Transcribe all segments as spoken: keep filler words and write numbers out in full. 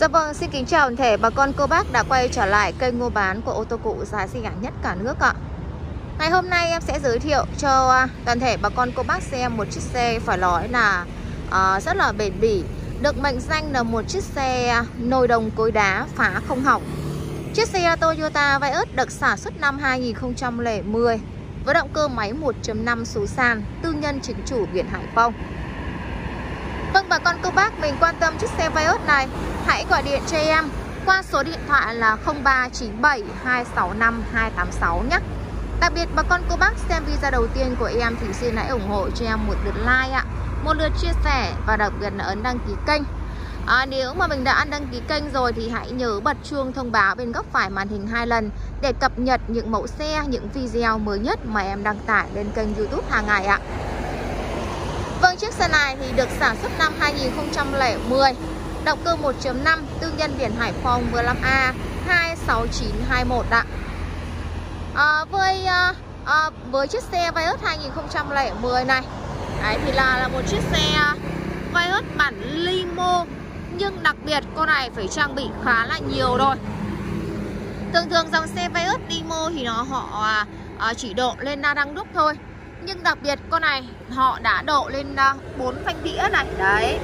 Dạ vâng, xin kính chào toàn thể bà con cô bác đã quay trở lại kênh mua bán của ô tô cũ giá rẻ nhất cả nước ạ. Ngày hôm nay em sẽ giới thiệu cho toàn thể bà con cô bác xem một chiếc xe phải nói là uh, rất là bền bỉ, được mệnh danh là một chiếc xe nồi đồng cối đá phá không hỏng. Chiếc xe Toyota Vios được sản xuất năm hai nghìn không trăm lẻ mười với động cơ máy một chấm năm số sàn, tư nhân chính chủ biển Hải Phòng. Vâng, bà con cô bác mình quan tâm chiếc xe Vios này, hãy gọi điện cho em qua số điện thoại là không ba chín bảy hai sáu năm hai tám sáu nhé. Đặc biệt bà con cô bác xem video đầu tiên của em thì xin hãy ủng hộ cho em một lượt like ạ, một lượt chia sẻ và đặc biệt là ấn đăng ký kênh. À, nếu mà mình đã đăng ký kênh rồi thì hãy nhớ bật chuông thông báo bên góc phải màn hình hai lần để cập nhật những mẫu xe, những video mới nhất mà em đăng tải lên kênh YouTube hàng ngày ạ. Vâng, chiếc xe này thì được sản xuất năm hai nghìn không trăm lẻ mười, động cơ một chấm năm, tư nhân biển Hải Phòng, mười lăm A, hai sáu chín hai mốt ạ. À, với à, à, với chiếc xe Vios hai nghìn không trăm lẻ mười này, đấy thì là là một chiếc xe Vios bản limo, nhưng đặc biệt con này phải trang bị khá là nhiều rồi. Thường thường dòng xe Vios limo thì nó họ à, chỉ độ lên la đăng đúc thôi, nhưng đặc biệt con này họ đã độ lên bốn phanh đĩa này đấy,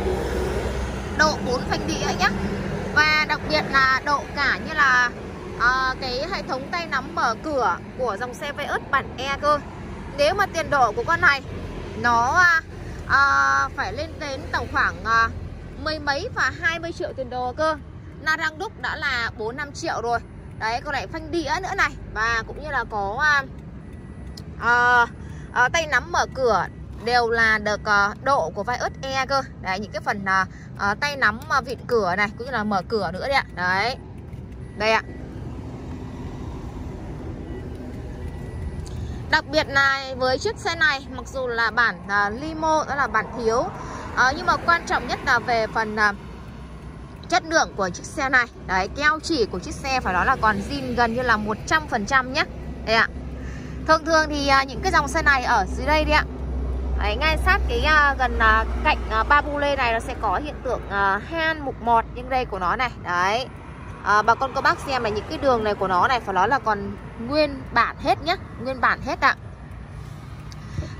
độ bốn phanh đĩa nhé, và đặc biệt là độ cả như là à, cái hệ thống tay nắm mở cửa của dòng xe Vios bản E cơ. Nếu mà tiền độ của con này nó à, phải lên đến tổng khoảng à, mười mấy và hai mươi triệu tiền đồ cơ, na răng đúc đã là bốn năm triệu rồi đấy, con này phanh đĩa nữa này, và cũng như là có à, à, à, tay nắm mở cửa đều là được à, độ của Vios E cơ đấy, những cái phần à, à, tay nắm à, vịn cửa này cũng như là mở cửa nữa đấy ạ. Đấy, đây ạ. Đặc biệt này với chiếc xe này, mặc dù là bản à, limo, đó là bản thiếu, à, nhưng mà quan trọng nhất là về phần à, chất lượng của chiếc xe này. Đấy, keo chỉ của chiếc xe phải nói là còn zin gần như là một trăm phần trăm nhé. Đây ạ. Thường thường thì à, những cái dòng xe này ở dưới đây đi ạ. Đấy, ngay sát cái à, gần à, cạnh à, ba bu lê này nó sẽ có hiện tượng à, han mục mọt nhưng đây của nó này. Đấy. À, bà con cô bác xem là những cái đường này của nó này phải nói là còn nguyên bản hết nhé, nguyên bản hết ạ.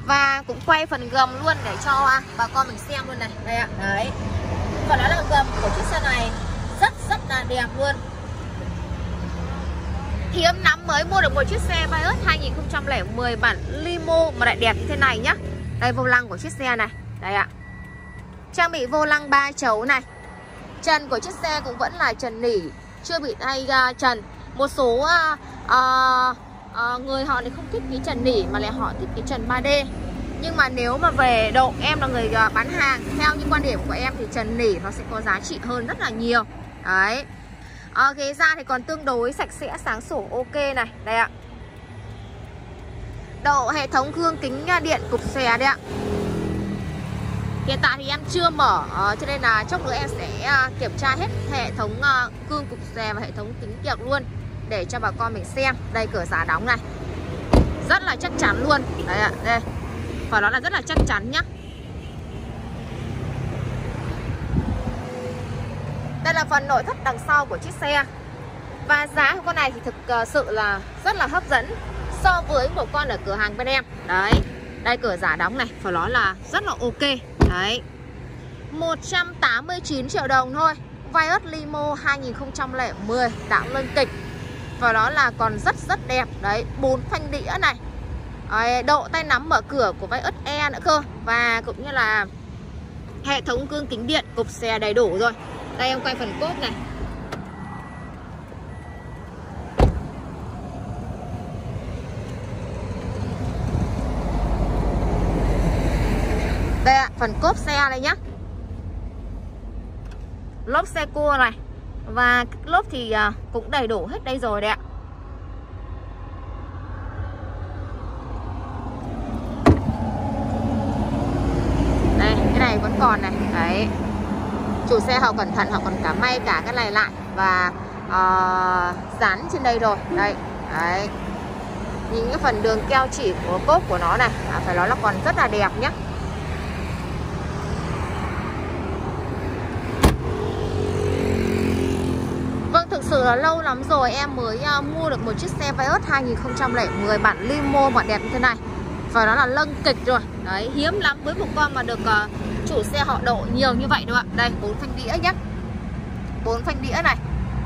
Và cũng quay phần gầm luôn để cho à, bà con mình xem luôn này, đây ạ. Đấy, còn đó là gầm của chiếc xe này rất rất là đẹp luôn. Hiếm lắm mới mua được một chiếc xe Vios hai nghìn không trăm lẻ mười bản limo mà lại đẹp như thế này nhá. Đây, vô lăng của chiếc xe này, đây ạ. Trang bị vô lăng ba chấu này. Trần của chiếc xe cũng vẫn là trần nỉ, chưa bị thay uh, trần. Một số uh, uh, uh, người họ thì không thích cái trần nỉ mà lại họ thích cái trần ba D. Nhưng mà nếu mà về độ em là người uh, bán hàng, theo những quan điểm của em thì trần nỉ nó sẽ có giá trị hơn rất là nhiều. Đấy. Uh, ghế da thì còn tương đối sạch sẽ, sáng sủa, ok này, đây ạ. Độ hệ thống gương kính điện cụp xòe đây ạ. Hiện tại thì em chưa mở, uh, cho nên là chốc nữa em sẽ uh, kiểm tra hết hệ thống uh, gương cụp xòe và hệ thống kính kiệp luôn để cho bà con mình xem. Đây, cửa giá đóng này, rất là chắc chắn luôn. Đấy ạ, đây, và nó là rất là chắc chắn nhá. Đây là phần nội thất đằng sau của chiếc xe. Và giá của con này thì thực uh, sự là rất là hấp dẫn so với một con ở cửa hàng bên em. Đấy, đây, cửa giả đóng này phải nói là rất là ok. Đấy, một trăm tám mươi chín triệu đồng thôi, Vios limo hai nghìn không trăm lẻ mười đã lên kịch, và đó là còn rất rất đẹp. Đấy, bốn phanh đĩa này. Đấy, độ tay nắm mở cửa của Vios E nữa cơ, và cũng như là hệ thống gương kính điện cụp xòe đầy đủ rồi. Đây, em quay phần cốp này. Đây ạ, phần cốp xe đây nhá. Lốp xe cua này, và lốp thì cũng đầy đủ hết đây rồi đấy ạ. Đây, cái này vẫn còn này. Đấy, chủ xe họ cẩn thận, họ còn cả may cả cái này lại và uh, dán trên đây rồi. Đây, đấy, những cái phần đường keo chỉ của cốp của nó này à, phải nói là còn rất là đẹp nhá. sự là lâu lắm rồi em mới uh, mua được một chiếc xe Vios hai nghìn không trăm lẻ mười bản limo màu đẹp như thế này. Và nó là lâng kịch rồi. Đấy, hiếm lắm với một con mà được uh, chủ xe họ độ nhiều như vậy đúng không ạ? Đây, bốn phanh đĩa nhé. bốn phanh đĩa này.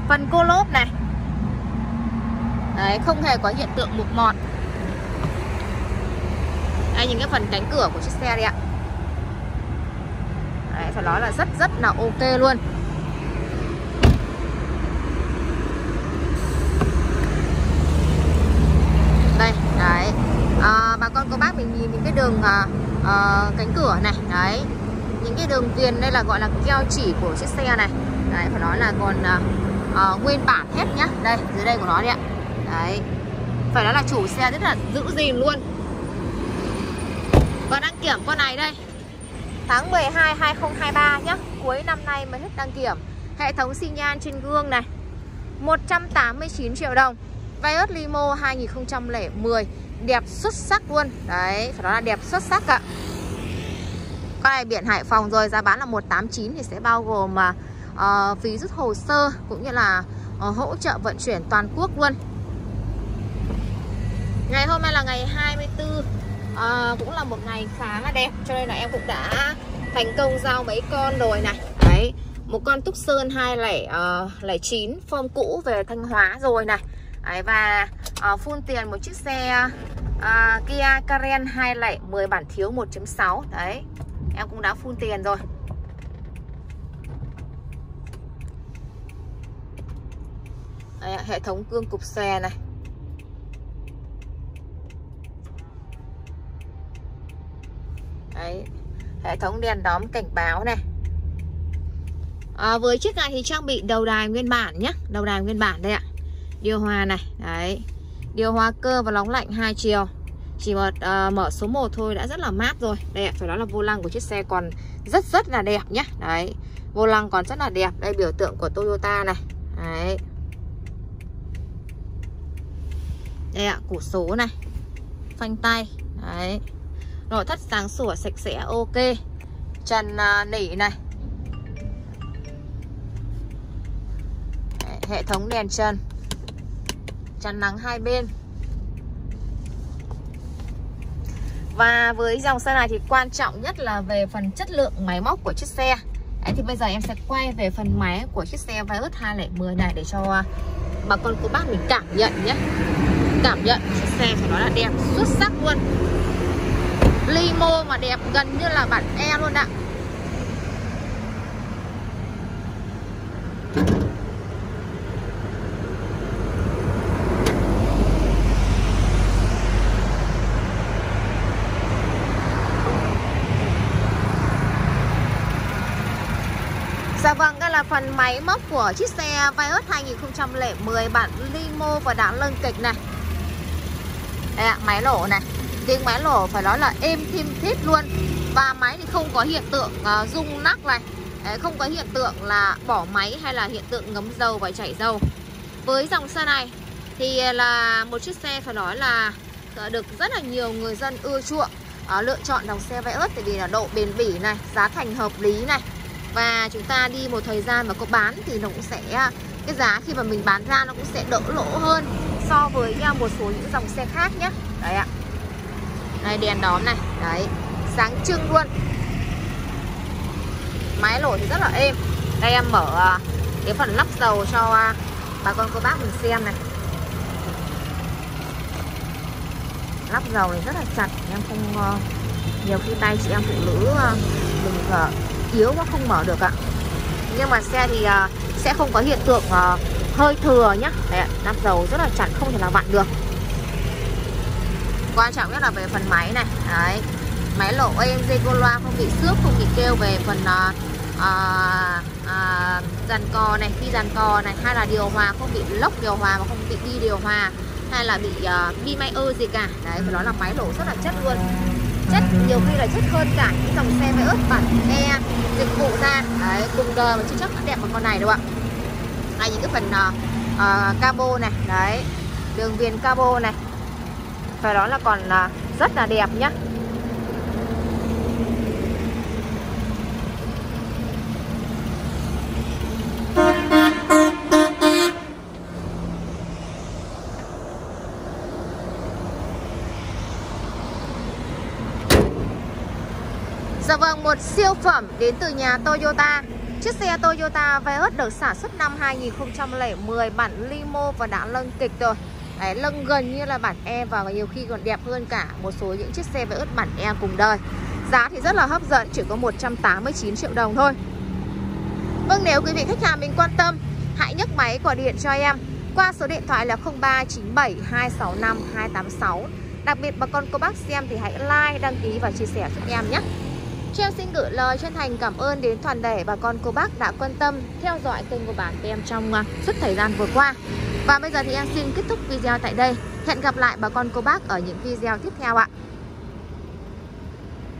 Phần cô lốp này. Đấy, không hề có hiện tượng mục mọt. Đây, nhìn cái phần cánh cửa của chiếc xe đi ạ. Đấy, phải nói là rất rất là ok luôn. Đây, đấy. À, bà con cô bác mình nhìn những cái đường à, à, cánh cửa này, đấy. Những cái đường viền đây là gọi là keo chỉ của chiếc xe này. Đấy, phải nói là còn à, à, nguyên bản hết nhá. Đây, dưới đây của nó đi ạ. Đấy. Phải nói là chủ xe rất là giữ gìn luôn. Và đăng kiểm con này đây tháng mười hai hai nghìn không trăm hai mươi ba nhé. Cuối năm nay mới hết đăng kiểm. Hệ thống xi nhan trên gương này, một trăm tám mươi chín triệu đồng. Vios limo hai nghìn không trăm lẻ mười, đẹp xuất sắc luôn. Đấy, phải nói là đẹp xuất sắc ạ. Con này biển Hải Phòng rồi, giá bán là một tám chín thì sẽ bao gồm mà uh, phí rút hồ sơ cũng như là uh, hỗ trợ vận chuyển toàn quốc luôn. Ngày hôm nay là ngày hai mươi tư. À, cũng là một ngày khá là đẹp, cho nên là em cũng đã thành công giao mấy con rồi này. Đấy, một con Tucson hai nghìn không trăm lẻ chín form cũ về Thanh Hóa rồi này. Đấy, và uh, full tiền một chiếc xe uh, Kia Carens hai nghìn không trăm lẻ mười bản thiếu một chấm sáu. Đấy, em cũng đã full tiền rồi. Đấy, hệ thống gương cụp xe này. Đấy, hệ thống đèn đóm cảnh báo này. À, với chiếc này thì trang bị đầu đài nguyên bản nhé. Đầu đài nguyên bản đây ạ. Điều hòa này, đấy. Điều hòa cơ và nóng lạnh hai chiều. Chỉ một, à, mở số một thôi đã rất là mát rồi. Đây ạ, phải nói là vô lăng của chiếc xe còn rất rất là đẹp nhé. Đấy, vô lăng còn rất là đẹp. Đây, biểu tượng của Toyota này. Đấy. Đây ạ, củ số này. Phanh tay. Đấy. Nội thất sáng sủa, sạch sẽ, ok. Trần nỉ này. Đấy, hệ thống đèn trần, chắn nắng hai bên. Và với dòng xe này thì quan trọng nhất là về phần chất lượng máy móc của chiếc xe. Đấy, thì bây giờ em sẽ quay về phần máy của chiếc xe Vios hai nghìn không trăm lẻ mười này để cho bà con cô bác mình cảm nhận nhé. Cảm nhận chiếc xe của nó là đẹp xuất sắc luôn. Limo mà đẹp gần như là bản E luôn ạ. Dạ vâng, đây là phần máy móc của chiếc xe Vios hai nghìn không trăm lẻ mười bản limo và đã lân kịch này. Đây ạ, máy nổ này. Tiếng máy nổ phải nói là êm thim thít luôn. Và máy thì không có hiện tượng uh, rung lắc này. Đấy, không có hiện tượng là bỏ máy hay là hiện tượng ngấm dầu và chảy dầu. Với dòng xe này thì là một chiếc xe phải nói là được rất là nhiều người dân ưa chuộng, uh, lựa chọn dòng xe Vios, tại vì là độ bền bỉ này, giá thành hợp lý này. Và chúng ta đi một thời gian mà có bán thì nó cũng sẽ, cái giá khi mà mình bán ra nó cũng sẽ đỡ lỗ hơn so với uh, một số những dòng xe khác nhé. Đấy ạ. Đây, đèn đóm này, đấy, sáng trưng luôn. Máy nổ thì rất là êm. Đây em mở cái phần lắp dầu cho bà con cô bác mình xem này. Lắp dầu này rất là chặt, em không, nhiều khi tay chị em phụ nữ mình yếu quá không mở được ạ. Nhưng mà xe thì sẽ không có hiện tượng hơi thừa nhá. Đấy, lắp dầu rất là chặt, không thể nào vặn được. Quan trọng nhất là về phần máy này. Đấy, máy lỗ êm, dây cô loa không bị xước, không bị kêu về phần uh, uh, uh, dàn cò này, khi dàn cò này, hay là điều hòa không bị lốc điều hòa mà không bị đi điều hòa, hay là bị uh, bi may ơ gì cả. Đấy, phải nói là máy lỗ rất là chất luôn. Chất nhiều khi là chất hơn cả những dòng xe Vios bản E dịch vụ ra. Đấy, cùng đời mà chưa chắc đã đẹp bằng con này đâu ạ. Đây, những cái phần uh, uh, cabo này, đấy, đường viền cabo này. Và đó là còn rất là đẹp nhá. Dạ vâng, một siêu phẩm đến từ nhà Toyota. Chiếc xe Toyota Vios được sản xuất năm hai nghìn không trăm lẻ mười, bản limo và đã nâng kịch rồi. Đấy, lưng gần như là bản E và nhiều khi còn đẹp hơn cả một số những chiếc xe Vios bản E cùng đời. Giá thì rất là hấp dẫn, chỉ có một trăm tám mươi chín triệu đồng thôi. Vâng, nếu quý vị khách hàng mình quan tâm, hãy nhấc máy gọi điện cho em qua số điện thoại là không ba chín bảy hai sáu năm hai tám sáu. Đặc biệt bà con cô bác xem thì hãy like, đăng ký và chia sẻ giúp em nhé. Cho em xin gửi lời chân thành cảm ơn đến toàn thể bà con cô bác đã quan tâm theo dõi kênh của bản của em trong suốt thời gian vừa qua. Và bây giờ thì em xin kết thúc video tại đây. Hẹn gặp lại bà con cô bác ở những video tiếp theo ạ.